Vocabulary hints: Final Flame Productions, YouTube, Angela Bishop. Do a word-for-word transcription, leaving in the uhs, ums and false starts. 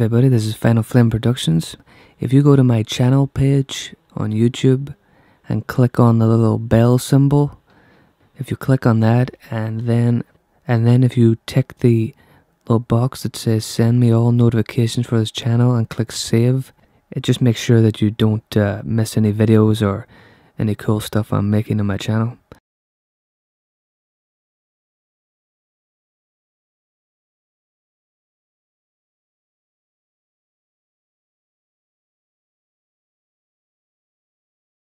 Hey everybody, this is Final Flame Productions. If you go to my channel page on YouTube and click on the little bell symbol, if you click on that and then and then if you tick the little box that says send me all notifications for this channel and click save, it just makes sure that you don't uh, miss any videos or any cool stuff I'm making on my channel.